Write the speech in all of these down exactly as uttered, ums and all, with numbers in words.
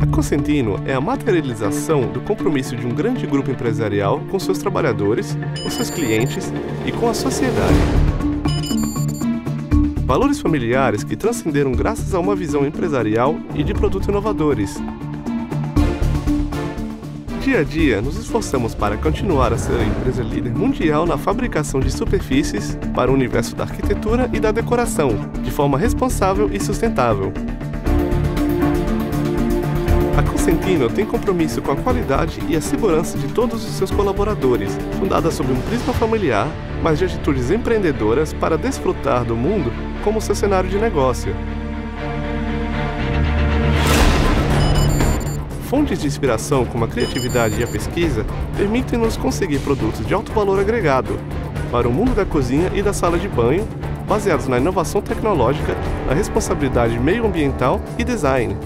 A Cosentino é a materialização do compromisso de um grande grupo empresarial com seus trabalhadores, com seus clientes e com a sociedade. Valores familiares que transcenderam graças a uma visão empresarial e de produtos inovadores. Dia a dia, nos esforçamos para continuar a ser a empresa líder mundial na fabricação de superfícies para o universo da arquitetura e da decoração, de forma responsável e sustentável. A Cosentino tem compromisso com a qualidade e a segurança de todos os seus colaboradores, fundada sob um prisma familiar, mas de atitudes empreendedoras para desfrutar do mundo como seu cenário de negócio. Fontes de inspiração como a criatividade e a pesquisa permitem-nos conseguir produtos de alto valor agregado para o mundo da cozinha e da sala de banho, baseados na inovação tecnológica, na responsabilidade meioambiental e design.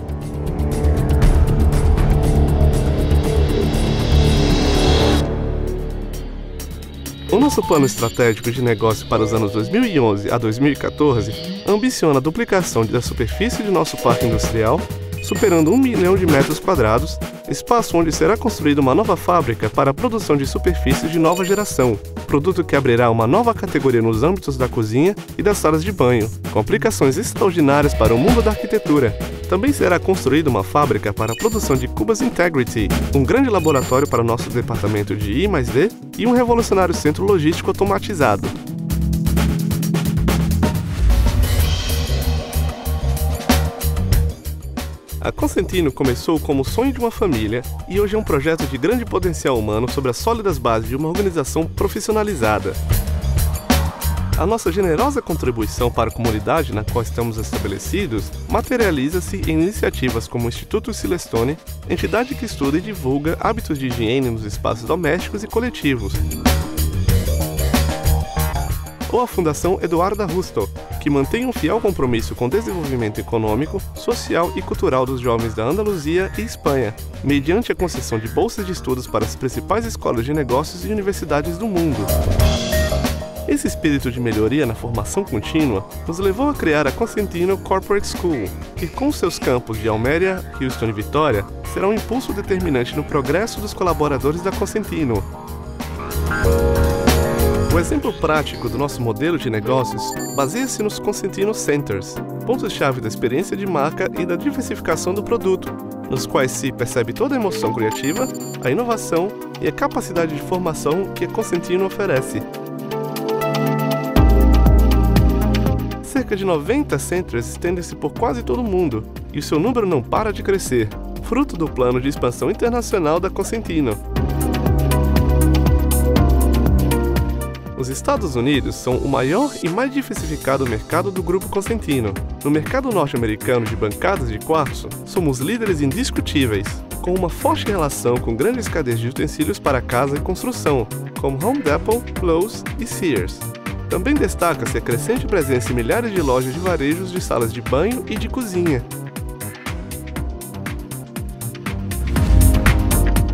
O nosso plano estratégico de negócio para os anos dois mil e onze a dois mil e quatorze ambiciona a duplicação da superfície de nosso parque industrial, superando um milhão de metros quadrados, espaço onde será construída uma nova fábrica para a produção de superfícies de nova geração, produto que abrirá uma nova categoria nos âmbitos da cozinha e das salas de banho, com aplicações extraordinárias para o mundo da arquitetura. Também será construída uma fábrica para a produção de Cubas Integrity, um grande laboratório para nosso departamento de I mais D e um revolucionário centro logístico automatizado. A Cosentino começou como o sonho de uma família e hoje é um projeto de grande potencial humano sobre as sólidas bases de uma organização profissionalizada. A nossa generosa contribuição para a comunidade na qual estamos estabelecidos materializa-se em iniciativas como o Instituto Silestone, entidade que estuda e divulga hábitos de higiene nos espaços domésticos e coletivos, ou a Fundação Eduardo Augusto, que mantém um fiel compromisso com o desenvolvimento econômico, social e cultural dos jovens da Andaluzia e Espanha, mediante a concessão de bolsas de estudos para as principais escolas de negócios e universidades do mundo. Esse espírito de melhoria na formação contínua nos levou a criar a Cosentino Corporate School, que com seus campos de Almeria, Houston e Vitória, será um impulso determinante no progresso dos colaboradores da Cosentino. O exemplo prático do nosso modelo de negócios baseia-se nos Cosentino Centers, pontos-chave da experiência de marca e da diversificação do produto, nos quais se percebe toda a emoção criativa, a inovação e a capacidade de formação que a Cosentino oferece. Cerca de noventa centers estendem-se por quase todo o mundo, e o seu número não para de crescer, fruto do plano de expansão internacional da Cosentino. Os Estados Unidos são o maior e mais diversificado mercado do Grupo Cosentino. No mercado norte-americano de bancadas de quartzo, somos líderes indiscutíveis, com uma forte relação com grandes cadeias de utensílios para casa e construção, como Home Depot, Lowe's e Sears. Também destaca-se a crescente presença em milhares de lojas de varejos de salas de banho e de cozinha.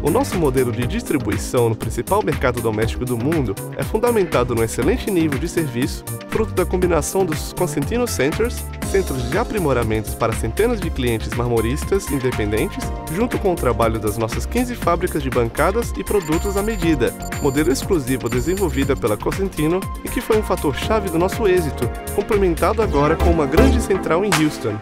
O nosso modelo de distribuição no principal mercado doméstico do mundo é fundamentado num excelente nível de serviço, fruto da combinação dos Cosentino Centers, centros de aprimoramentos para centenas de clientes marmoristas independentes, junto com o trabalho das nossas quinze fábricas de bancadas e produtos à medida, modelo exclusivo desenvolvido pela Cosentino e que foi um fator-chave do nosso êxito, complementado agora com uma grande central em Houston.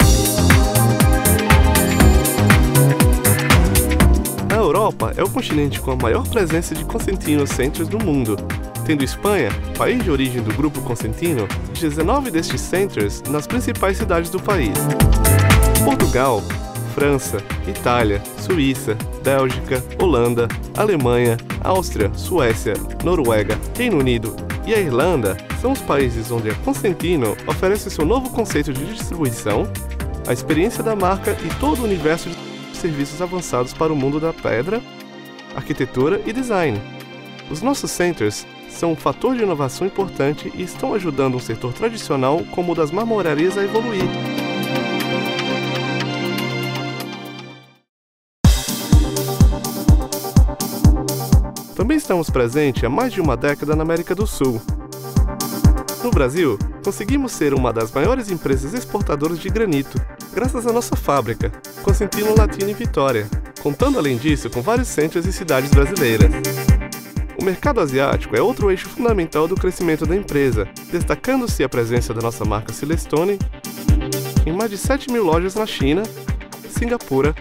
A Europa é o continente com a maior presença de Cosentino Centers no mundo, tendo Espanha, país de origem do Grupo Cosentino, dezenove destes centers nas principais cidades do país. Portugal, França, Itália, Suíça, Bélgica, Holanda, Alemanha, Áustria, Suécia, Noruega, Reino Unido e a Irlanda são os países onde a Cosentino oferece seu novo conceito de distribuição, a experiência da marca e todo o universo de serviços avançados para o mundo da pedra, arquitetura e design. Os nossos centers são um fator de inovação importante e estão ajudando um setor tradicional como o das marmorarias a evoluir. Também estamos presentes há mais de uma década na América do Sul. No Brasil, conseguimos ser uma das maiores empresas exportadoras de granito, graças à nossa fábrica, Cosentino Latina em Vitória, contando além disso com vários centros e cidades brasileiras. O mercado asiático é outro eixo fundamental do crescimento da empresa, destacando-se a presença da nossa marca Silestone em mais de sete mil lojas na China, Singapura,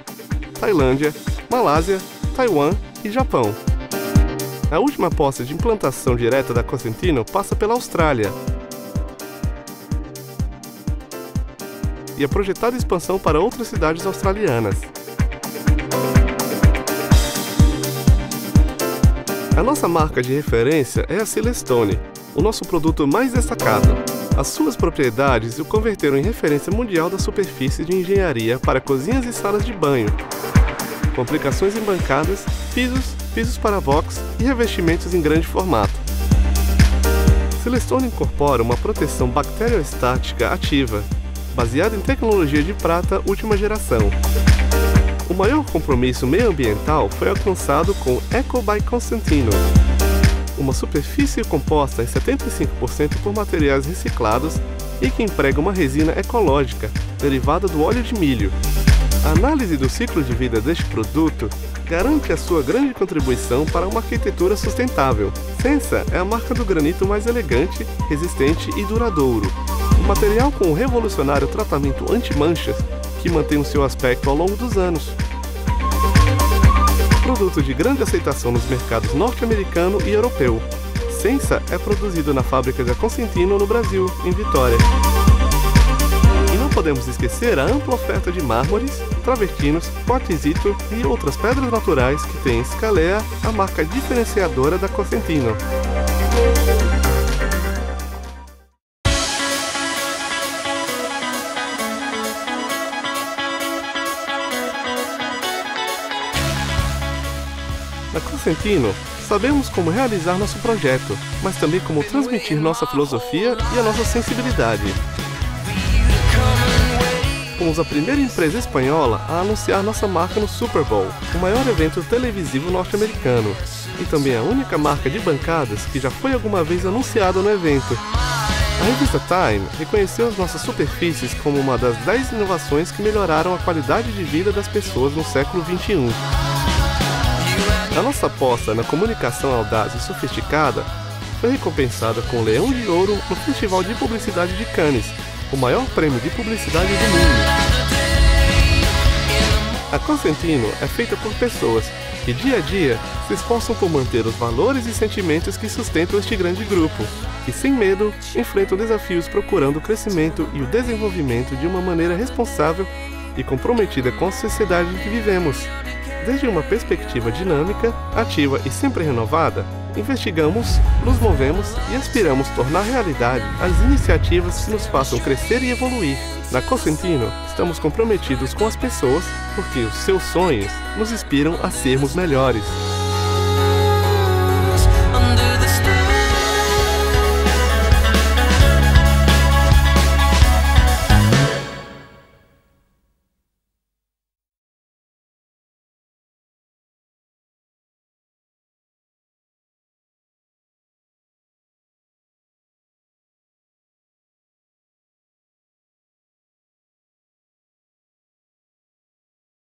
Tailândia, Malásia, Taiwan e Japão. A última aposta de implantação direta da Cosentino passa pela Austrália, e a projetada expansão para outras cidades australianas. A nossa marca de referência é a Silestone, o nosso produto mais destacado. As suas propriedades o converteram em referência mundial da superfície de engenharia para cozinhas e salas de banho, com aplicações em bancadas, pisos, pisos para vox e revestimentos em grande formato. Silestone incorpora uma proteção bacteriostática ativa, baseado em tecnologia de prata última geração. O maior compromisso meioambiental foi alcançado com Eco by Constantino, uma superfície composta em setenta e cinco por cento por materiais reciclados e que emprega uma resina ecológica, derivada do óleo de milho. A análise do ciclo de vida deste produto garante a sua grande contribuição para uma arquitetura sustentável. Sensa é a marca do granito mais elegante, resistente e duradouro. Um material com um revolucionário tratamento anti-manchas que mantém o seu aspecto ao longo dos anos. Produto de grande aceitação nos mercados norte-americano e europeu. Sensa é produzido na fábrica da Cosentino no Brasil, em Vitória. E não podemos esquecer a ampla oferta de mármores, travertinos, quartzito e outras pedras naturais que tem em Scalea, a marca diferenciadora da Cosentino. Na Cosentino, sabemos como realizar nosso projeto, mas também como transmitir nossa filosofia e a nossa sensibilidade. Fomos a primeira empresa espanhola a anunciar nossa marca no Super Bowl, o maior evento televisivo norte-americano, e também a única marca de bancadas que já foi alguma vez anunciada no evento. A revista Time reconheceu as nossas superfícies como uma das dez inovações que melhoraram a qualidade de vida das pessoas no século vinte e um. A nossa aposta na comunicação audaz e sofisticada foi recompensada com o Leão de Ouro no Festival de Publicidade de Cannes, o maior prêmio de publicidade do mundo. A Cosentino é feita por pessoas que dia a dia se esforçam por manter os valores e sentimentos que sustentam este grande grupo, que sem medo enfrentam desafios procurando o crescimento e o desenvolvimento de uma maneira responsável e comprometida com a sociedade em que vivemos. Desde uma perspectiva dinâmica, ativa e sempre renovada, investigamos, nos movemos e aspiramos tornar realidade as iniciativas que nos façam crescer e evoluir. Na Cosentino, estamos comprometidos com as pessoas porque os seus sonhos nos inspiram a sermos melhores.